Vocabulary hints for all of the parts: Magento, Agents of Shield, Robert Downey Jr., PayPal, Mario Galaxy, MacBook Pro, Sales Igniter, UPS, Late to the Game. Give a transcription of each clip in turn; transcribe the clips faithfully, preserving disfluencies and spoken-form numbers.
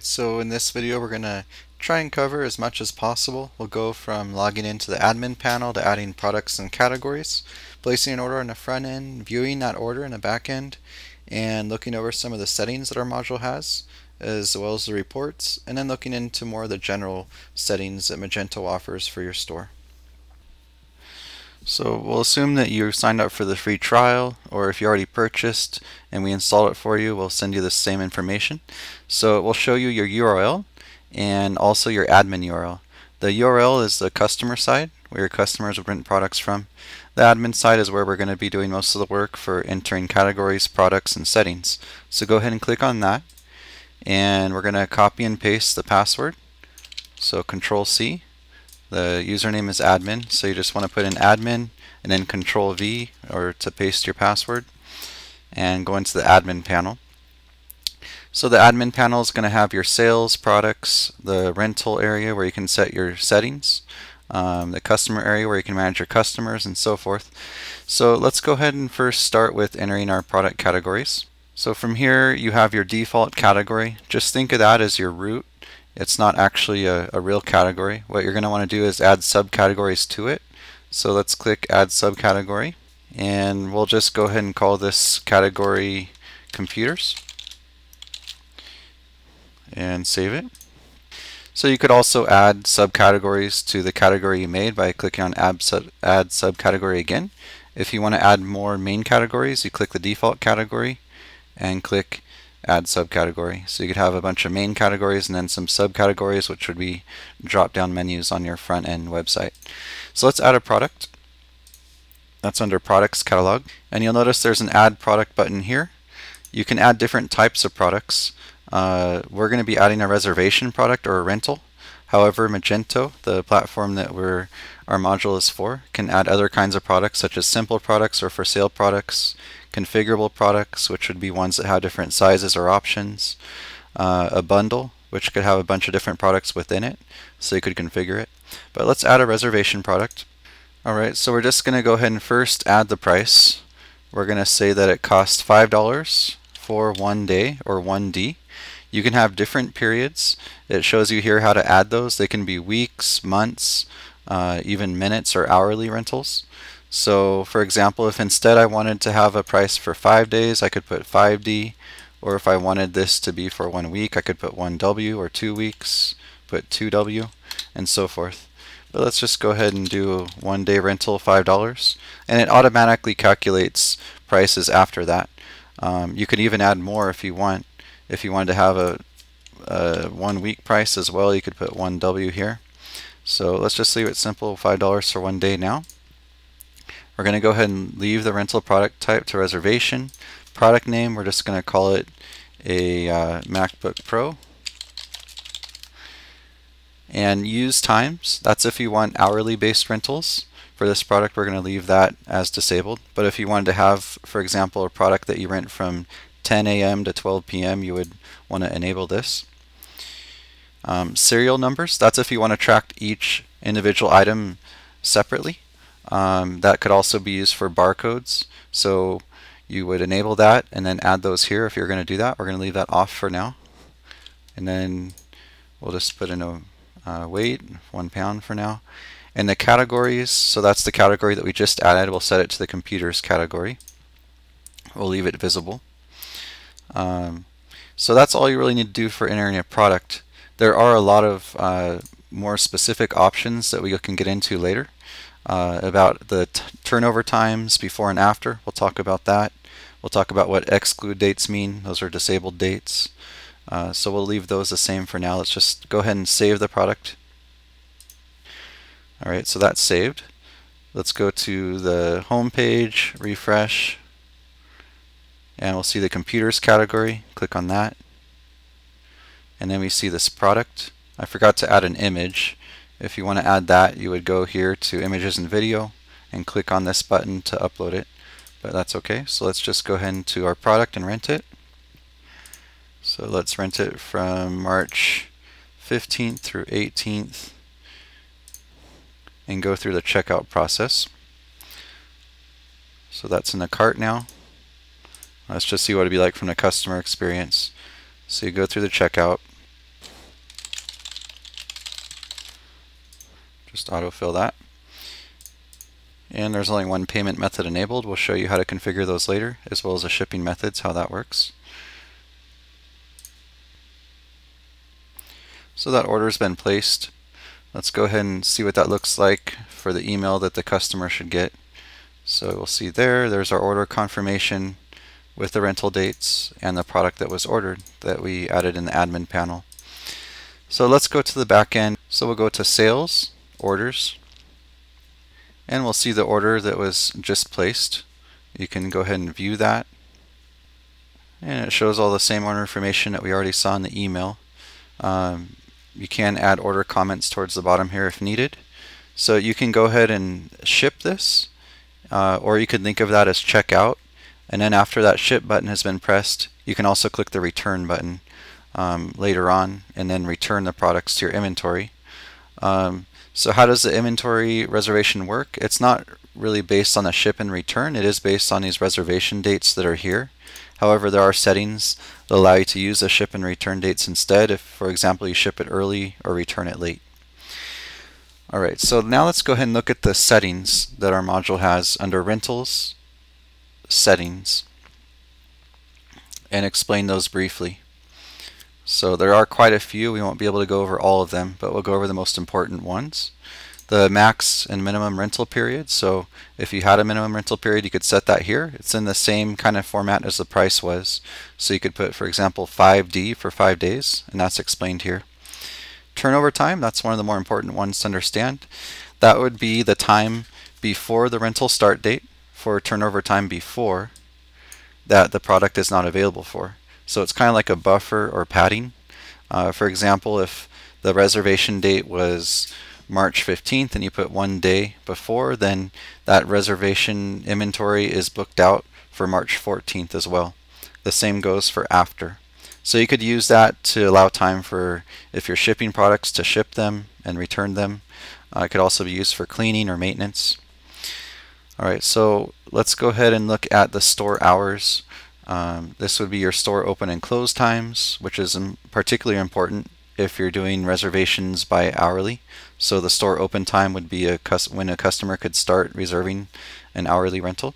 Alright, so in this video we're going to try and cover as much as possible. We'll go from logging into the admin panel to adding products and categories, placing an order on the front end, viewing that order in the back end, and looking over some of the settings that our module has, as well as the reports, and then looking into more of the general settings that Magento offers for your store. So we'll assume that you signed up for the free trial, or if you already purchased and we install it for you, we'll send you the same information. So it will show you your U R L and also your admin U R L. The U R L is the customer side, where your customers will print products from. The admin side is where we're going to be doing most of the work for entering categories, products, and settings. So go ahead and click on that, and we're going to copy and paste the password. So Control C. The username is admin, so you just want to put in admin and then Control V or to paste your password and go into the admin panel. So the admin panel is going to have your sales, products, the rental area where you can set your settings, um, the customer area where you can manage your customers, and so forth. So let's go ahead and first start with entering our product categories. So from here you have your default category. Just think of that as your root. It's not actually a, a real category. What you're going to want to do is add subcategories to it. So let's click Add Subcategory, and we'll just go ahead and call this category Computers and save it. So you could also add subcategories to the category you made by clicking on Add Subcategory again. If you want to add more main categories, you click the default category and click Add Subcategory. So you could have a bunch of main categories and then some subcategories, which would be drop-down menus on your front-end website. So let's add a product. That's under Products Catalog, and you'll notice there's an Add Product button here. You can add different types of products. Uh, we're going to be adding a reservation product or a rental. However, Magento, the platform that we're, our module is for, can add other kinds of products, such as simple products or for sale products, configurable products, which would be ones that have different sizes or options, uh, a bundle, which could have a bunch of different products within it, so you could configure it. But let's add a reservation product. Alright, so we're just going to go ahead and first add the price. We're going to say that it costs five dollars for one day, or one D. You can have different periods. It shows you here how to add those. They can be weeks, months, uh, even minutes or hourly rentals. So for example, if instead I wanted to have a price for five days, I could put five D, or if I wanted this to be for one week, I could put one W, or two weeks, put two W, and so forth. But let's just go ahead and do one day rental, five dollars, and it automatically calculates prices after that. Um, you could even add more if you want. If you wanted to have a, a one week price as well, you could put one W here. So let's just leave it simple, five dollars for one day now. We're going to go ahead and leave the rental product type to reservation. Product name, we're just going to call it a uh, MacBook Pro. And use times, that's if you want hourly based rentals. For this product, we're going to leave that as disabled. But if you wanted to have, for example, a product that you rent from ten A M to twelve P M, you would want to enable this. Um, serial numbers, that's if you want to track each individual item separately. Um, that could also be used for barcodes, so you would enable that and then add those here if you're going to do that. We're going to leave that off for now, and then we'll just put in a uh, weight, one pound for now. And the categories, so that's the category that we just added. We'll set it to the computers category. We'll leave it visible. Um, so that's all you really need to do for entering a product. There are a lot of uh, more specific options that we can get into later. Uh, about the t turnover times before and after. We'll talk about that. We'll talk about what exclude dates mean. Those are disabled dates. Uh, so we'll leave those the same for now. Let's just go ahead and save the product. Alright, so that's saved. Let's go to the home page, refresh, and we'll see the computers category. Click on that. And then we see this product. I forgot to add an image. If you want to add that, you would go here to Images and Video and click on this button to upload it, but that's okay. So let's just go ahead to our product and rent it. So let's rent it from March fifteenth through eighteenth and go through the checkout process. So that's in the cart now. Let's just see what it'd be like from the customer experience. So you go through the checkout. Just autofill that. And there's only one payment method enabled. We'll show you how to configure those later, as well as the shipping methods, how that works. So that order's been placed. Let's go ahead and see what that looks like for the email that the customer should get. So we'll see there, there's our order confirmation with the rental dates and the product that was ordered that we added in the admin panel. So let's go to the back end. So we'll go to Sales, Orders, and we'll see the order that was just placed. You can go ahead and view that. And it shows all the same order information that we already saw in the email. Um, you can add order comments towards the bottom here if needed. So you can go ahead and ship this, uh, or you could think of that as checkout. And then after that ship button has been pressed, you can also click the return button um, later on and then return the products to your inventory. Um, So how does the inventory reservation work? It's not really based on the ship and return. It is based on these reservation dates that are here. However, there are settings that allow you to use the ship and return dates instead if, for example, you ship it early or return it late. All right, so now let's go ahead and look at the settings that our module has under Rentals, Settings, and explain those briefly. So there are quite a few. We won't be able to go over all of them, but we'll go over the most important ones. The max and minimum rental period. So if you had a minimum rental period, you could set that here. It's in the same kind of format as the price was. So you could put, for example, five D for five days, and that's explained here. Turnover time, that's one of the more important ones to understand. That would be the time before the rental start date for turnover time before that the product is not available for. So it's kind of like a buffer or padding. Uh, for example, if the reservation date was March fifteenth and you put one day before, then that reservation inventory is booked out for March fourteenth as well. The same goes for after. So you could use that to allow time for, if you're shipping products, to ship them and return them. Uh, it could also be used for cleaning or maintenance. All right, so let's go ahead and look at the store hours. Um, this would be your store open and close times, which is particularly important if you're doing reservations by hourly. So the store open time would be a when a customer could start reserving an hourly rental.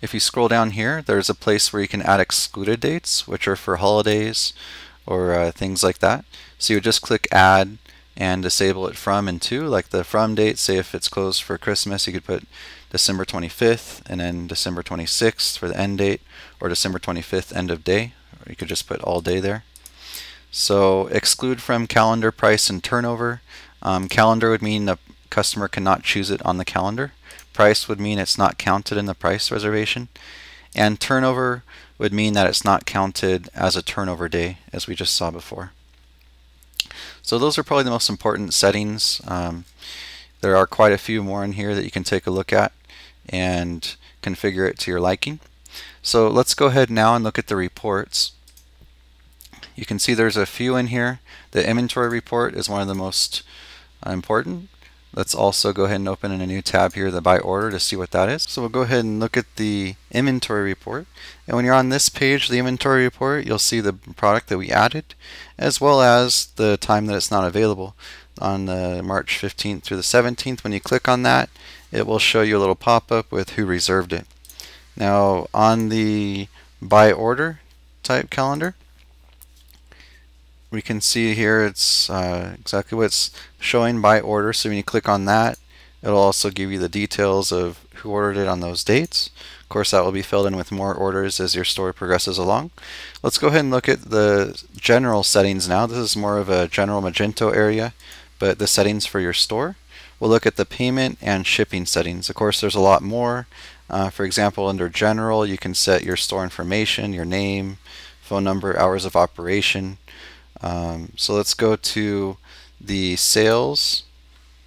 If you scroll down here, there's a place where you can add excluded dates, which are for holidays or uh, things like that. So you would just click add and disable it from and to, like the from date. Say if it's closed for Christmas, you could put December twenty-fifth and then December twenty-sixth for the end date, or December twenty-fifth end of day, or you could just put all day there. So exclude from calendar, price, and turnover. Um, calendar would mean the customer cannot choose it on the calendar. Price would mean it's not counted in the price reservation. And turnover would mean that it's not counted as a turnover day, as we just saw before. So those are probably the most important settings. Um, there are quite a few more in here that you can take a look at and configure it to your liking. So let's go ahead now and look at the reports. You can see there's a few in here. The inventory report is one of the most important. Let's also go ahead and open in a new tab here, the by order, to see what that is. So we'll go ahead and look at the inventory report. And when you're on this page, the inventory report, you'll see the product that we added, as well as the time that it's not available. On the March fifteenth through the seventeenth, when you click on that, it will show you a little pop-up with who reserved it. Now, on the by order type calendar, we can see here it's uh, exactly what's showing by order. So when you click on that, it'll also give you the details of who ordered it on those dates. Of course, that will be filled in with more orders as your store progresses along. Let's go ahead and look at the general settings now. This is more of a general Magento area, but the settings for your store. We'll look at the payment and shipping settings. Of course, there's a lot more. Uh, for example, under general, you can set your store information, your name, phone number, hours of operation. Um, so let's go to the sales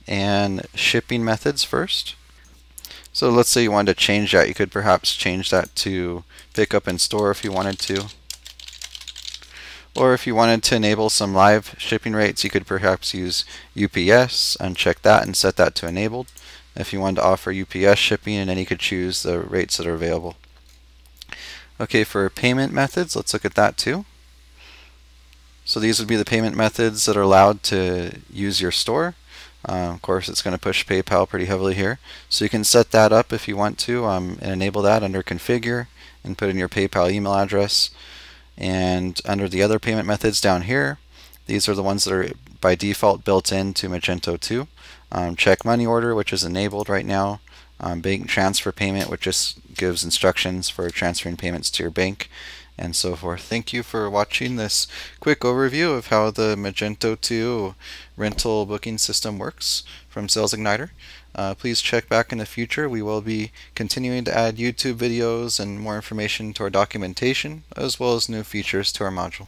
and shipping methods first. So let's say you wanted to change that. You could perhaps change that to pick up in store if you wanted to. Or if you wanted to enable some live shipping rates, you could perhaps use U P S, uncheck that and set that to enabled. If you wanted to offer U P S shipping, and then you could choose the rates that are available. Okay, for payment methods, let's look at that too. So these would be the payment methods that are allowed to use your store. Uh, of course, it's going to push PayPal pretty heavily here. So you can set that up if you want to, um, and enable that under Configure, and put in your PayPal email address. And under the other payment methods down here, these are the ones that are by default built into Magento two. Um, check money order, which is enabled right now. Um, bank transfer payment, which just gives instructions for transferring payments to your bank, and so forth. Thank you for watching this quick overview of how the Magento two rental booking system works from Sales Igniter. Uh, please check back in the future. We will be continuing to add YouTube videos and more information to our documentation, as well as new features to our module.